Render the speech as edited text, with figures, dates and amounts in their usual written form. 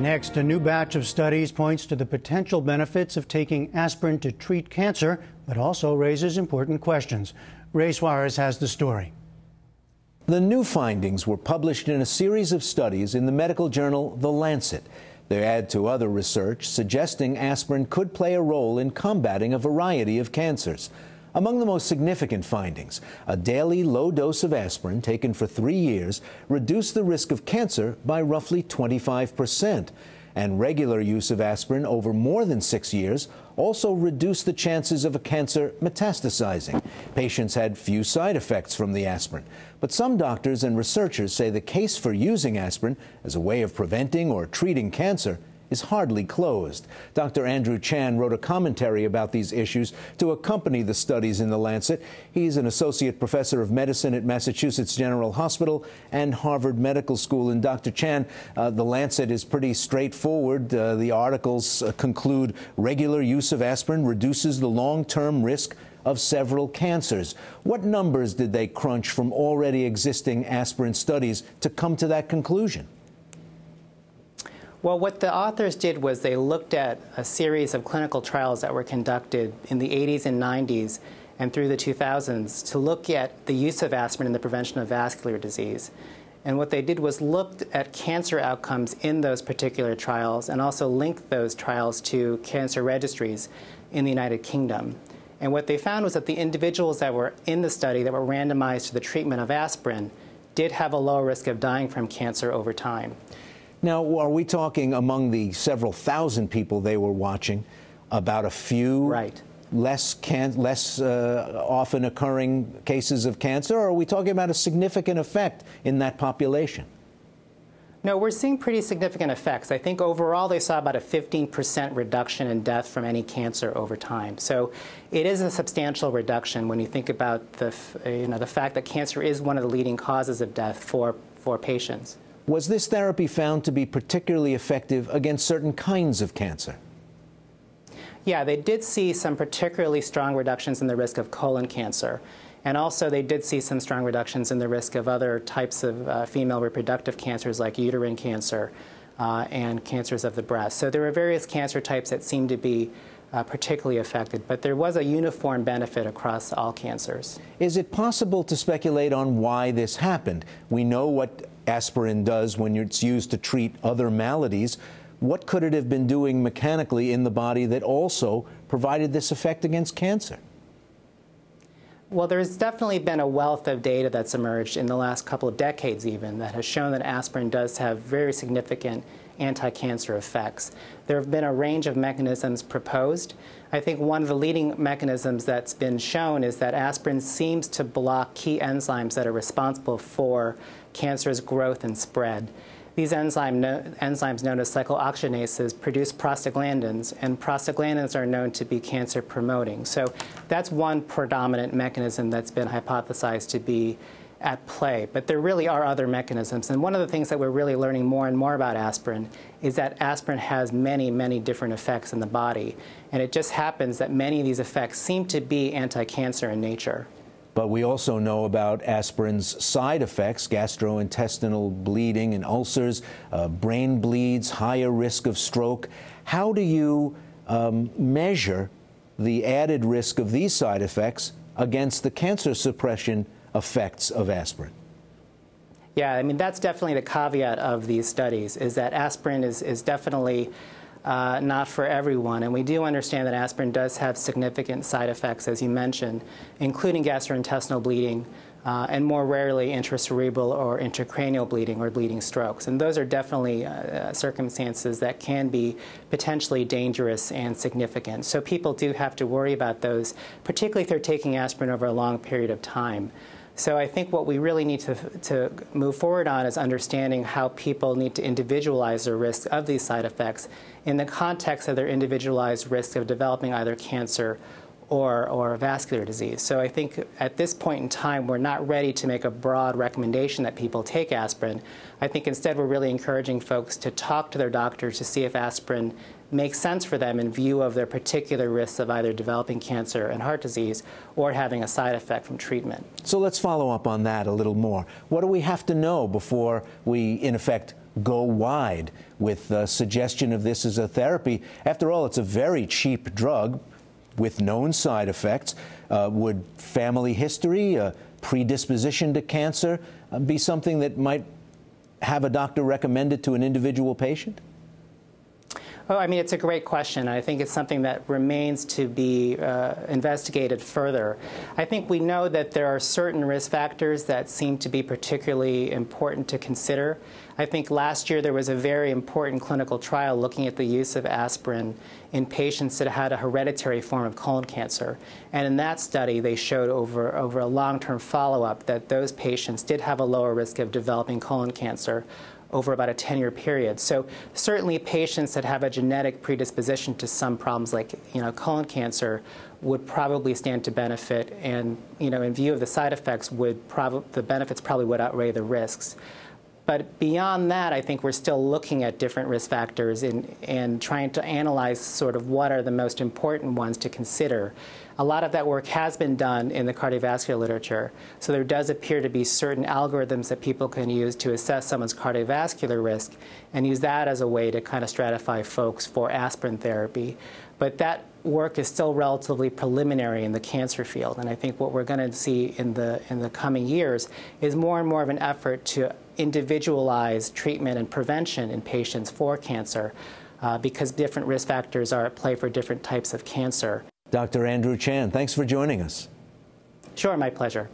Next, a new batch of studies points to the potential benefits of taking aspirin to treat cancer, but also raises important questions. Ray Suarez has the story. The new findings were published in a series of studies in the medical journal The Lancet. They add to other research suggesting aspirin could play a role in combating a variety of cancers. Among the most significant findings, a daily low dose of aspirin taken for 3 years reduced the risk of cancer by roughly 25%, and regular use of aspirin over more than 6 years also reduced the chances of a cancer metastasizing. Patients had few side effects from the aspirin, but some doctors and researchers say the case for using aspirin as a way of preventing or treating cancer is hardly closed. Dr. Andrew Chan wrote a commentary about these issues to accompany the studies in The Lancet. He's an associate professor of medicine at Massachusetts General Hospital and Harvard Medical School. And Dr. Chan, The Lancet is pretty straightforward. The articles conclude regular use of aspirin reduces the long-term risk of several cancers. What numbers did they crunch from already existing aspirin studies to come to that conclusion? Well, what the authors did was they looked at a series of clinical trials that were conducted in the 80s and 90s and through the 2000s to look at the use of aspirin in the prevention of vascular disease. And what they did was looked at cancer outcomes in those particular trials and also linked those trials to cancer registries in the United Kingdom. And what they found was that the individuals that were in the study that were randomized to the treatment of aspirin did have a lower risk of dying from cancer over time. Now, are we talking among the several thousand people they were watching about a few less often occurring cases of cancer, or are we talking about a significant effect in that population? No, we're seeing pretty significant effects. I think overall they saw about a 15% reduction in death from any cancer over time. So it is a substantial reduction when you think about the, the fact that cancer is one of the leading causes of death for patients. Was this therapy found to be particularly effective against certain kinds of cancer? Yeah, they did see some particularly strong reductions in the risk of colon cancer. And also they did see some strong reductions in the risk of other types of female reproductive cancers like uterine cancer and cancers of the breast. So there were various cancer types that seemed to be particularly affected, but there was a uniform benefit across all cancers. Is it possible to speculate on why this happened? We know what aspirin does when it's used to treat other maladies. What could it have been doing mechanically in the body that also provided this effect against cancer? Well, there's definitely been a wealth of data that's emerged in the last couple of decades even that has shown that aspirin does have very significant anti-cancer effects. There have been a range of mechanisms proposed. I think one of the leading mechanisms that's been shown is that aspirin seems to block key enzymes that are responsible for cancer's growth and spread. These enzymes known as cyclooxygenases produce prostaglandins, and prostaglandins are known to be cancer-promoting. So that's one predominant mechanism that's been hypothesized to be at play. But there really are other mechanisms. And one of the things that we're really learning more and more about aspirin is that aspirin has many, many different effects in the body. And it just happens that many of these effects seem to be anti-cancer in nature. But we also know about aspirin's side effects, gastrointestinal bleeding and ulcers, brain bleeds, higher risk of stroke. How do you measure the added risk of these side effects against the cancer suppression effects of aspirin? Yeah, I mean, that's definitely the caveat of these studies, is that aspirin is definitely not for everyone. And we do understand that aspirin does have significant side effects, as you mentioned, including gastrointestinal bleeding and more rarely intracerebral or intracranial bleeding or bleeding strokes. And those are definitely circumstances that can be potentially dangerous and significant. So people do have to worry about those, particularly if they're taking aspirin over a long period of time. So I think what we really need to move forward on is understanding how people need to individualize their risk of these side effects in the context of their individualized risk of developing either cancer or vascular disease. So I think at this point in time, we're not ready to make a broad recommendation that people take aspirin. I think instead we're really encouraging folks to talk to their doctors to see if aspirin makes sense for them in view of their particular risks of either developing cancer and heart disease or having a side effect from treatment. So let's follow up on that a little more. What do we have to know before we, in effect, go wide with the suggestion of this as a therapy. After all, it's a very cheap drug with known side effects. Would family history, predisposition to cancer, be something that might have a doctor recommend it to an individual patient? Oh, I mean, it's a great question. I think it's something that remains to be investigated further. I think we know that there are certain risk factors that seem to be particularly important to consider. I think last year there was a very important clinical trial looking at the use of aspirin in patients that had a hereditary form of colon cancer. And in that study, they showed over a long-term follow-up that those patients did have a lower risk of developing colon cancer over about a 10-year period. So certainly patients that have a genetic predisposition to some problems like, colon cancer would probably stand to benefit, and, in view of the side effects, the benefits probably would outweigh the risks. But beyond that, I think we're still looking at different risk factors and trying to analyze sort of what are the most important ones to consider. A lot of that work has been done in the cardiovascular literature. So there does appear to be certain algorithms that people can use to assess someone's cardiovascular risk and use that as a way to kind of stratify folks for aspirin therapy. But that work is still relatively preliminary in the cancer field. And I think what we're going to see in the coming years is more and more of an effort to individualize treatment and prevention in patients for cancer, because different risk factors are at play for different types of cancer. Dr. Andrew Chan, thanks for joining us. Sure, my pleasure.